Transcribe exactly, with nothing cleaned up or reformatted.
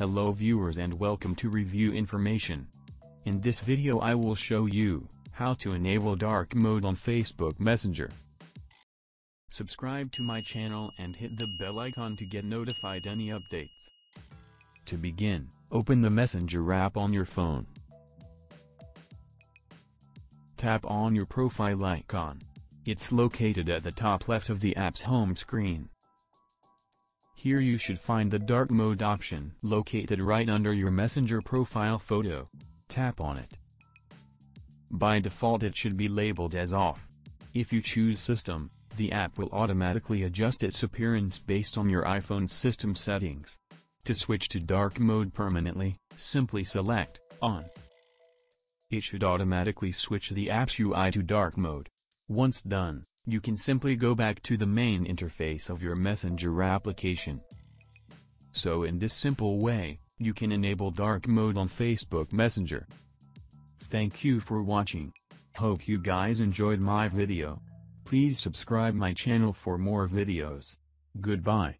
Hello viewers and welcome to Review Information. In this video I will show you how to enable dark mode on Facebook Messenger. Subscribe to my channel and hit the bell icon to get notified any updates. To begin, open the Messenger app on your phone. Tap on your profile icon. It's located at the top left of the app's home screen. Here you should find the dark mode option located right under your Messenger profile photo. Tap on it. By default it should be labeled as off. If you choose system, the app will automatically adjust its appearance based on your iPhone's system settings. To switch to dark mode permanently, simply select on. It should automatically switch the app's U I to dark mode. Once done, you can simply go back to the main interface of your Messenger application. So in this simple way, you can enable dark mode on Facebook Messenger. Thank you for watching. Hope you guys enjoyed my video. Please subscribe my channel for more videos. Goodbye.